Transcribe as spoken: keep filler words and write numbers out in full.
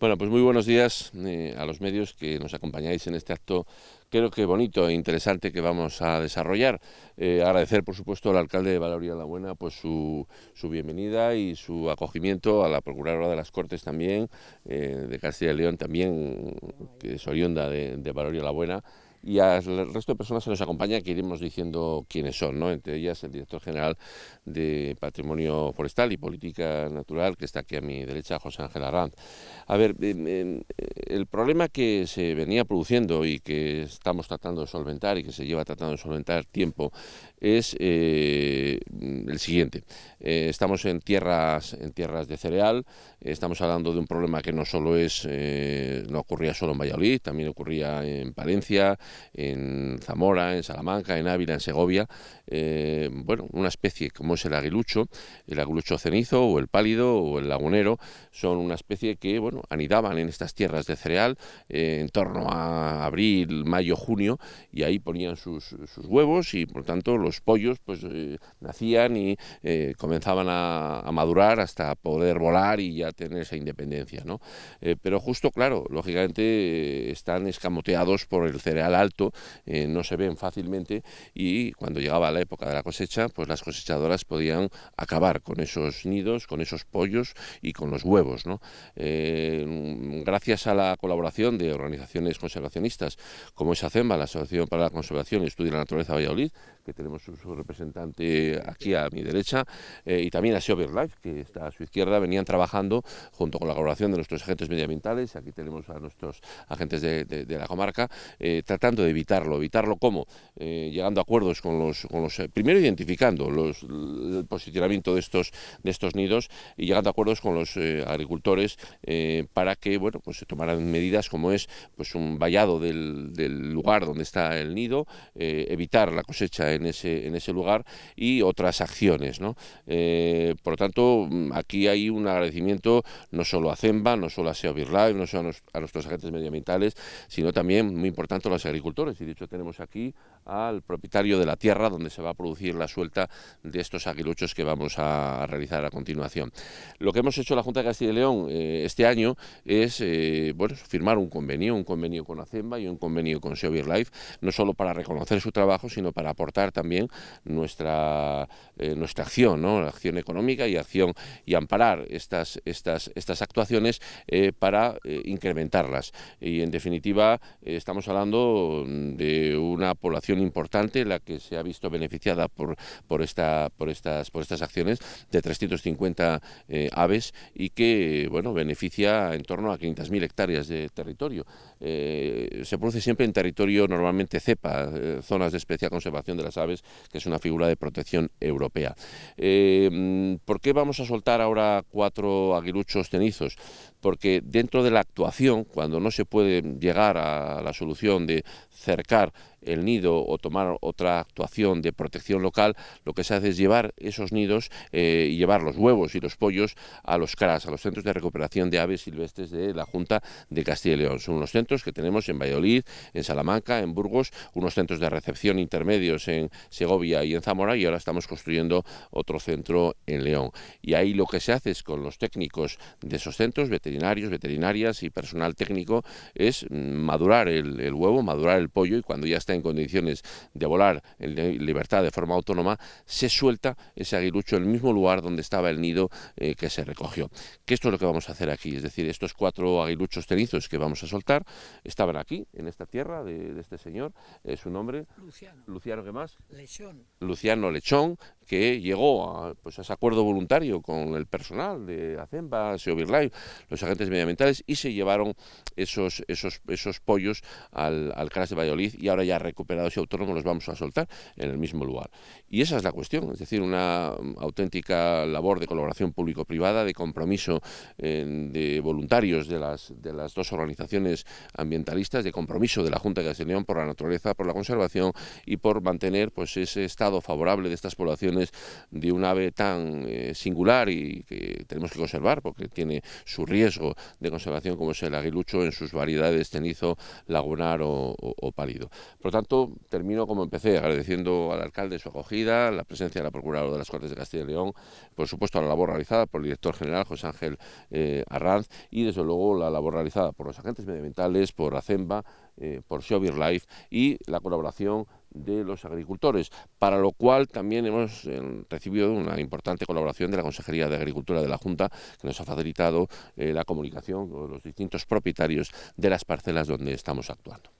Bueno, pues muy buenos días eh, a los medios que nos acompañáis en este acto, creo que bonito e interesante, que vamos a desarrollar. Eh, agradecer, por supuesto, al alcalde de Valoria La Buena pues, su, su bienvenida y su acogimiento, a la procuradora de las Cortes también, eh, de Castilla y León también, que es oriunda de, de Valoria La Buena, y al resto de personas que nos acompañan, que iremos diciendo quiénes son, ¿no? Entre ellas el director general de Patrimonio Forestal y Política Natural, que está aquí a mi derecha, José Ángel Arán. A ver, eh, eh, el problema que se venía produciendo y que estamos tratando de solventar y que se lleva tratando de solventar tiempo es eh, el siguiente. Eh, estamos en tierras, en tierras de cereal, eh, estamos hablando de un problema que no solo es, eh, no ocurría solo en Valladolid, también ocurría en Palencia, en Zamora, en Salamanca, en Ávila, en Segovia. Eh, bueno, una especie como es el aguilucho, el aguilucho cenizo o el pálido o el lagunero, son una especie que, bueno, anidaban en estas tierras de cereal eh, en torno a abril, mayo, junio, y ahí ponían sus, sus huevos y, por tanto, los pollos pues eh, nacían y eh, comenzaban a, a madurar hasta poder volar y ya tener esa independencia, ¿no? Eh, pero justo, claro, lógicamente eh, están escamoteados por el cereal alto, eh, no se ven fácilmente, y cuando llegaba la época de la cosecha, pues las cosechadoras podían acabar con esos nidos, con esos pollos y con los huevos, ¿no? Eh, gracias a la colaboración de organizaciones conservacionistas como es ACENVA, la Asociación para la Conservación y Estudio de la Naturaleza de Valladolid, que tenemos su, su representante aquí a mi derecha, eh, y también a S E O BirdLife, que está a su izquierda, venían trabajando junto con la colaboración de nuestros agentes medioambientales. Aquí tenemos a nuestros agentes de, de, de la comarca, eh, tratando de evitarlo. ¿Evitarlo cómo? Eh, llegando a acuerdos con los, con los... Primero identificando los, el posicionamiento de estos, de estos nidos, y llegando a acuerdos con los eh, agricultores eh, para que, bueno, pues se tomaran medidas como es pues un vallado del, del lugar donde está el nido, eh, evitar la cosecha en ese, en ese lugar y otras acciones, ¿no? Eh, por lo tanto, aquí hay un agradecimiento no solo a ACENVA, no solo a S E O BirdLife, no solo a, nos, a nuestros agentes medioambientales, sino también, muy importante, a los agricultores, y de hecho tenemos aquí al propietario de la tierra donde se va a producir la suelta de estos aguiluchos que vamos a realizar a continuación. Lo que hemos hecho la Junta de Castilla y León eh, este año es eh, bueno, firmar un convenio, un convenio con ACENVA y un convenio con S E O BirdLife, no solo para reconocer su trabajo, sino para aportar también nuestra, eh, nuestra acción, ¿no? La acción económica y acción y amparar estas, estas, estas actuaciones eh, para eh, incrementarlas. Y en definitiva eh, estamos hablando de una población importante, la que se ha visto beneficiada por, por, esta, por, estas, por estas acciones, de trescientas cincuenta eh, aves, y que, bueno, beneficia en torno a quinientas mil hectáreas de territorio. Eh, se produce siempre en territorio normalmente cepa, eh, zonas de especial conservación de las aves, que es una figura de protección europea. Eh, ¿Por qué vamos a soltar ahora cuatro aguiluchos cenizos? Porque dentro de la actuación, cuando no se puede llegar a la solución de de cercar el nido o tomar otra actuación de protección local, lo que se hace es llevar esos nidos eh, y llevar los huevos y los pollos a los CRAS, a los Centros de Recuperación de Aves Silvestres de la Junta de Castilla y León. Son unos centros que tenemos en Valladolid, en Salamanca, en Burgos, unos centros de recepción intermedios en Segovia y en Zamora, y ahora estamos construyendo otro centro en León. Y ahí lo que se hace es, con los técnicos de esos centros, veterinarios, veterinarias y personal técnico, es madurar el, el huevo, madurar el pollo, y cuando ya está en condiciones de volar en libertad de forma autónoma, se suelta ese aguilucho en el mismo lugar donde estaba el nido eh, que se recogió. Que esto es lo que vamos a hacer aquí, es decir, estos cuatro aguiluchos cenizos que vamos a soltar estaban aquí, en esta tierra de, de este señor, eh, su nombre... Luciano. Luciano, ¿qué más? Lechón. Luciano Lechón, que llegó a, pues, a ese acuerdo voluntario con el personal de ACENVA, S E O BirdLife, los agentes medioambientales, y se llevaron esos, esos, esos pollos al, al CRAS de Valladolid, y ahora ya recuperados y autónomos los vamos a soltar en el mismo lugar. Y esa es la cuestión, es decir, una auténtica labor de colaboración público-privada, de compromiso eh, de voluntarios de las, de las dos organizaciones ambientalistas, de compromiso de la Junta de Castilla y León por la naturaleza, por la conservación y por mantener pues ese estado favorable de estas poblaciones condiciones de un ave tan eh, singular y que tenemos que conservar porque tiene su riesgo de conservación, como es el aguilucho en sus variedades cenizo, lagunar o, o, o pálido. Por lo tanto, termino como empecé, agradeciendo al alcalde su acogida, la presencia de la procuradora de las Cortes de Castilla y León, por supuesto a la labor realizada por el director general José Ángel eh, Arán y desde luego la labor realizada por los agentes medioambientales, por ACENVA, eh, por S E O BirdLife y la colaboración de los agricultores, para lo cual también hemos eh, recibido una importante colaboración de la Consejería de Agricultura de la Junta, que nos ha facilitado eh, la comunicación con los distintos propietarios de las parcelas donde estamos actuando.